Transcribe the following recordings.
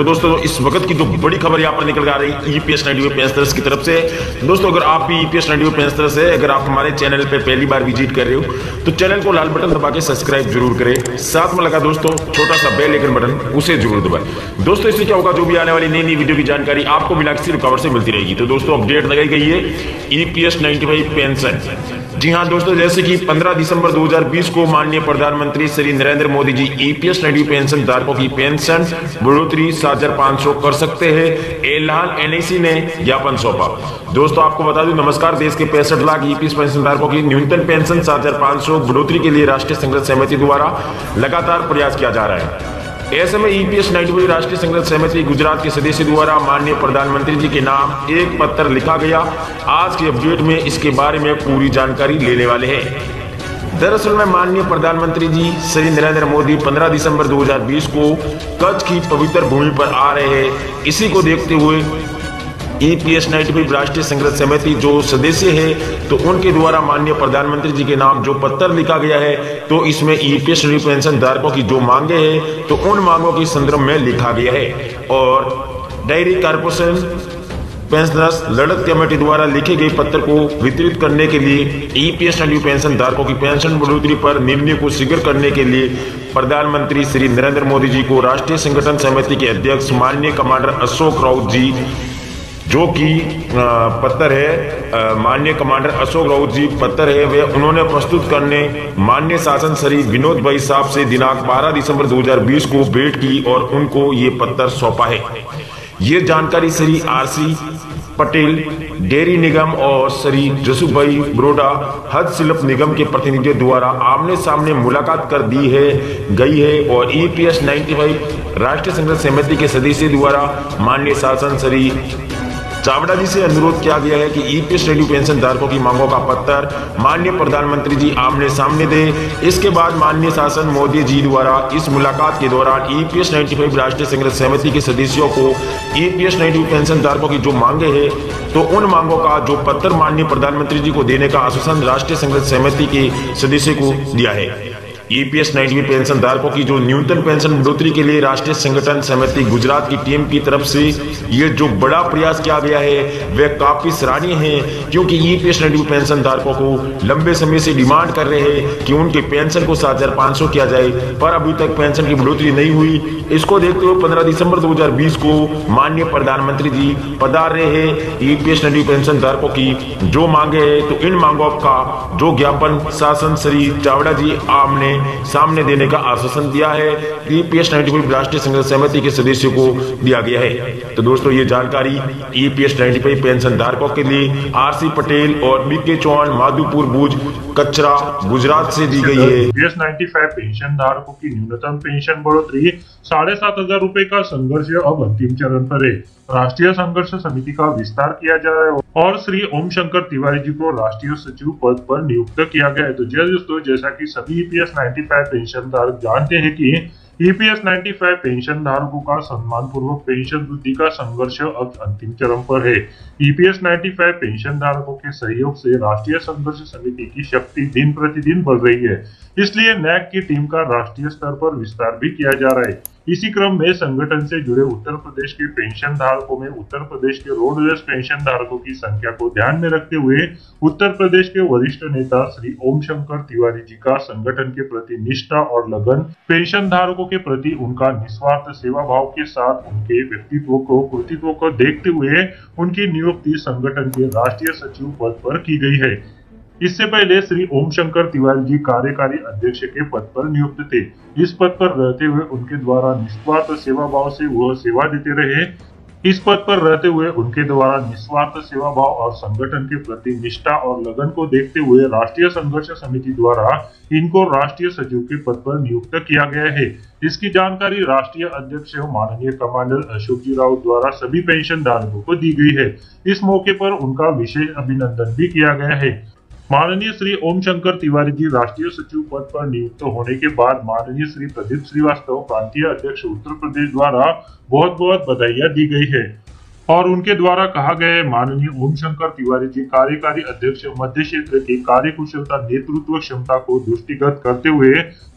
तो दोस्तों इस वक्त की जो बड़ी खबर यहाँ पर निकल आ रही है EPS 95 की तरफ से। दोस्तों अगर आप भी EPS 95 है, अगर आप हमारे चैनल पे पहली बार विजिट कर रहे हो तो चैनल को लाल बटन दबा के सब्सक्राइब जरूर करें, साथ में लगा दोस्तों छोटा सा बेल आइकन बटन उसे जरूर दबाएं। दोस्तों इससे क्या होगा, जो भी आने वाली नई नई वीडियो की जानकारी आपको बिना किसी रुकावट से मिलती रहेगी। तो दोस्तों अपडेट लगाई गई है EPS 95 पेंशन। जी हाँ दोस्तों, जैसे कि 15 दिसंबर 2020 को माननीय प्रधानमंत्री श्री नरेंद्र मोदी जी EPS 95 पेंशन धारकों की पेंशन बढ़ोतरी 7500 कर सकते हैं, ऐलान NAC ने ज्ञापन सौंपा। दोस्तों आपको बता दूं, नमस्कार, देश के 65 लाख EPS पेंशन धारकों की न्यूनतम पेंशन 7500 बढ़ोतरी के लिए राष्ट्रीय संघर्ष समिति द्वारा लगातार प्रयास किया जा रहा है। ऐसे में EPS 95 राष्ट्रीय संघर्ष समिति गुजरात के सदस्य द्वारा माननीय प्रधानमंत्री जी के नाम एक पत्र लिखा गया। आज के अपडेट में इसके बारे में पूरी जानकारी लेने वाले हैं। दरअसल में माननीय प्रधानमंत्री जी श्री नरेंद्र मोदी 15 दिसंबर 2020 को कच्छ की पवित्र भूमि पर आ रहे हैं। इसी को देखते हुए EPS 95 राष्ट्रीय संघर्ष समिति जो सदस्य है तो उनके द्वारा माननीय प्रधानमंत्री जी के नाम जो पत्र लिखा गया है तो इसमें EPS पेंशन धारकों की जो मांगे हैं तो उन मांगों के संदर्भ में लिखा गया है। और डेयरी कॉर्पोरेशन पेंशनर्स लड़त कमेटी द्वारा लिखे गए पत्र को वितरित करने के लिए EPS 95 पेंशन धारकों की पेंशन बढ़ोतरी पर निर्णय को शीघ्र करने के लिए प्रधानमंत्री श्री नरेंद्र मोदी जी को राष्ट्रीय संगठन समिति के अध्यक्ष माननीय कमांडर अशोक राउत जी जो कि पत्र है, माननीय कमांडर अशोक राउत जी पत्र है, वे उन्होंने प्रस्तुत करने माननीय शासन श्री विनोद भाई साहब से दिनांक 12 दिसंबर 2020 को भेंट की और उनको ये पत्र सौंपा है। ये जानकारी श्री आरसी पटेल डेयरी निगम और श्री जसुभाई ब्रोडा हस्तशिल्प निगम के प्रतिनिधियों द्वारा आमने सामने मुलाकात कर दी है गई है और EPS 95 राष्ट्रीय संघर्ष समिति के सदस्य द्वारा माननीय शासन श्री चावड़ा जी से अनुरोध किया गया है कि EPS पेंशन धारकों की मांगों का पत्र माननीय प्रधानमंत्री जी आमने सामने दे। इसके बाद माननीय शासन मोदी जी द्वारा इस मुलाकात के दौरान EPS 95 राष्ट्रीय संघर्ष समिति के सदस्यों को EPS 95 पेंशन धारकों की जो मांगे हैं तो उन मांगों का जो पत्र माननीय प्रधानमंत्री जी को देने का आश्वासन राष्ट्रीय संघर्ष समिति के सदस्य को दिया है। EPS 95 पेंशन धारकों की जो न्यूनतम पेंशन बढ़ोतरी के लिए राष्ट्रीय संगठन समिति गुजरात की टीम की तरफ से ये जो बड़ा प्रयास किया गया है वह काफी सराहनीय है, क्योंकि EPS 95 पेंशन धारकों को लंबे समय से डिमांड कर रहे हैं कि उनके पेंशन को 7500 किया जाए, पर अभी तक पेंशन की बढ़ोतरी नहीं हुई। इसको देखते हुए 15 दिसंबर 2020 को माननीय प्रधानमंत्री जी पधार रहे हैं। EPS 95 पेंशन धारकों की जो मांगे है तो इन मांगों का जो ज्ञापन शासन श्री चावड़ा जी आमने सामने देने का आश्वासन दिया है, EPS 95 राष्ट्रीय संघर्ष समिति के सदस्यों को दिया गया है। तो दोस्तों ये जानकारी EPS 95 पेंशन धारकों के लिए आरसी पटेल और बीके चौहान माधुपुर भुज कचरा गुजरात से दी गई है। EPS 95 पेंशन धारकों की न्यूनतम पेंशन बढ़ोतरी 7500 रूपए का संघर्ष अब अंतिम चरण पर है। राष्ट्रीय संघर्ष समिति का विस्तार किया जा रहा है और श्री ओम शंकर तिवारी जी को राष्ट्रीय सचिव पद पर नियुक्त किया गया है। तो दोस्तों जैसा कि सभी EPS 95 पेंशन धारक जानते हैं कि EPS 95 पेंशन धारकों का सम्मान पूर्वक पेंशन वृद्धि का संघर्ष अब अंतिम चरण पर है। EPS 95 पेंशन धारकों के सहयोग से राष्ट्रीय संघर्ष समिति की शक्ति दिन प्रतिदिन बढ़ रही है, इसलिए NAC की टीम का राष्ट्रीय स्तर पर विस्तार भी किया जा रहा है। इसी क्रम में संगठन से जुड़े उत्तर प्रदेश के पेंशन धारकों में उत्तर प्रदेश के रोडवेज पेंशन धारकों की संख्या को ध्यान में रखते हुए उत्तर प्रदेश के वरिष्ठ नेता श्री ओम शंकर तिवारी जी का संगठन के प्रति निष्ठा और लगन, पेंशन धारकों के प्रति उनका निस्वार्थ सेवा भाव के साथ उनके व्यक्तित्व को कृतित्व को देखते हुए उनकी नियुक्ति संगठन के राष्ट्रीय सचिव पद पर की गई है। इससे पहले श्री ओम शंकर तिवारी जी कार्यकारी अध्यक्ष के पद पर नियुक्त थे। इस पद पर रहते हुए उनके द्वारा निस्वार्थ सेवा भाव से वह सेवा देते रहे। इस पद पर रहते हुए उनके द्वारा निस्वार्थ सेवा भाव और संगठन के प्रति निष्ठा और लगन को देखते हुए राष्ट्रीय संघर्ष समिति द्वारा इनको राष्ट्रीय सचिव के पद पर नियुक्त किया गया है। इसकी जानकारी राष्ट्रीय अध्यक्ष माननीय कमांडर अशोक जी राउत द्वारा सभी पेंशन धारकों को दी गई है। इस मौके पर उनका विशेष अभिनंदन भी किया गया है। माननीय श्री ओम शंकर तिवारी जी राष्ट्रीय सचिव पद पर नियुक्त होने के बाद माननीय श्री प्रदीप श्रीवास्तव प्रांतीय अध्यक्ष उत्तर प्रदेश द्वारा बहुत बहुत बधाइयां दी गई है। और उनके द्वारा कहा गया माननीय ओम शंकर तिवारी जी कार्यकारी अध्यक्ष मध्य क्षेत्र की कार्यकुशलता नेतृत्व क्षमता को दृष्टिगत करते हुए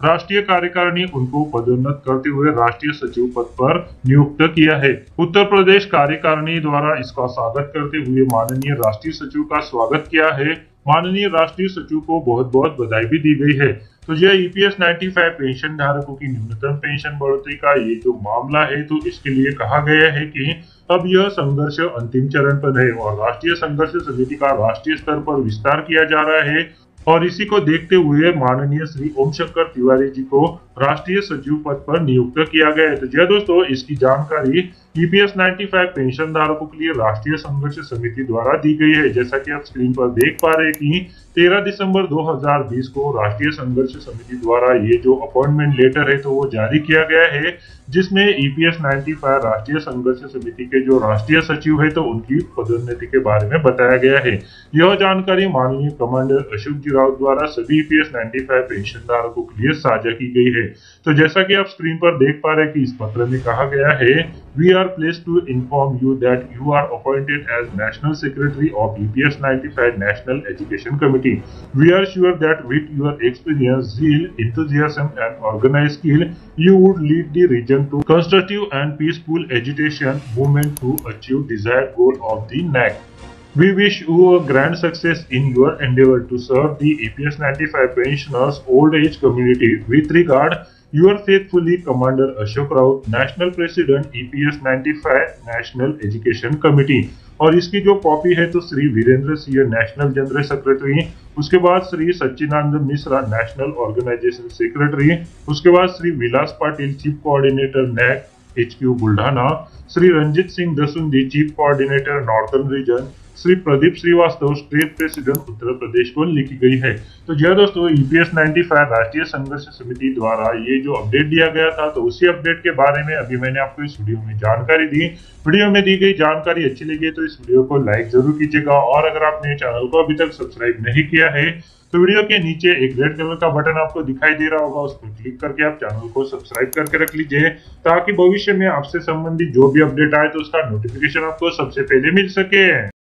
राष्ट्रीय कार्यकारिणी उनको पदोन्नत करते हुए राष्ट्रीय सचिव पद पर नियुक्त किया है। उत्तर प्रदेश कार्यकारिणी द्वारा इसका स्वागत करते हुए माननीय राष्ट्रीय सचिव का स्वागत किया है। माननीय राष्ट्रीय सचिव को बहुत बहुत बधाई भी दी गई है। तो यह EPS 95 पेंशन धारकों की न्यूनतम पेंशन बढ़ोतरी का ये जो मामला है, तो इसके लिए कहा गया है कि अब यह संघर्ष अंतिम चरण पर है और राष्ट्रीय संघर्ष समिति का राष्ट्रीय स्तर पर विस्तार किया जा रहा है और इसी को देखते हुए माननीय श्री ओम शंकर तिवारी जी को राष्ट्रीय सचिव पद पर नियुक्त किया गया है। तो जी दोस्तों, इसकी जानकारी EPS 95 पेंशन धारकों के लिए राष्ट्रीय संघर्ष समिति द्वारा दी गई है। जैसा कि आप स्क्रीन पर देख पा रहे हैं कि 13 दिसंबर 2020 को राष्ट्रीय संघर्ष समिति द्वारा ये जो अपॉइंटमेंट लेटर है तो वो जारी किया गया है, जिसमें EPS 95 राष्ट्रीय संघर्ष समिति के जो राष्ट्रीय सचिव है तो उनकी पदोन्नति के बारे में बताया गया है। यह जानकारी माननीय कमांडर अशोक जी राउत द्वारा सभी EPS 95 पेंशन धारकों के लिए साझा की गई है। तो जैसा कि आप स्क्रीन पर देख पा रहे हैं कि इस पत्र में कहा गया है, we are placed to inform you that you are appointed as national secretary of EPS 95 national education committee. We are sure that with your experience, zeal, enthusiasm and organized skill you would lead the region to constructive and peaceful agitation movement to achieve desired goal of the NAC. We wish you a grand success in your endeavor to serve the EPS 95 pensioners old age community. With regard, your faithfully Commander Ashok Raut, National President EPS 95 National Education Committee। और इसकी जो copy है तो Shri Virendra Singh national general secretary, उसके बाद Shri Sachchidanand Mishra national organisation secretary, उसके बाद Shri Vilas Patil chief coordinator NAC HQ Buldhana, Shri Ranjit Singh Dasundi chief coordinator northern region, Shri Pradeep Srivastava state president Uttar Pradesh को लिखी गई है। तो जी दोस्तों, EPS 95 राष्ट्रीय संघर्ष समिति द्वारा ये जो अपडेट दिया गया था तो उसी अपडेट के बारे में अभी मैंने आपको इस वीडियो में जानकारी दी। वीडियो में दी गई जानकारी अच्छी लगी तो इस वीडियो को लाइक जरूर कीजिएगा और अगर आपने चैनल को अभी तक सब्सक्राइब नहीं किया है तो वीडियो के नीचे एक रेड कलर का बटन आपको दिखाई दे रहा होगा, उस पर क्लिक करके आप चैनल को सब्सक्राइब करके रख लीजिए ताकि भविष्य में आपसे संबंधित जो भी अपडेट आए तो उसका नोटिफिकेशन आपको सबसे पहले मिल सके।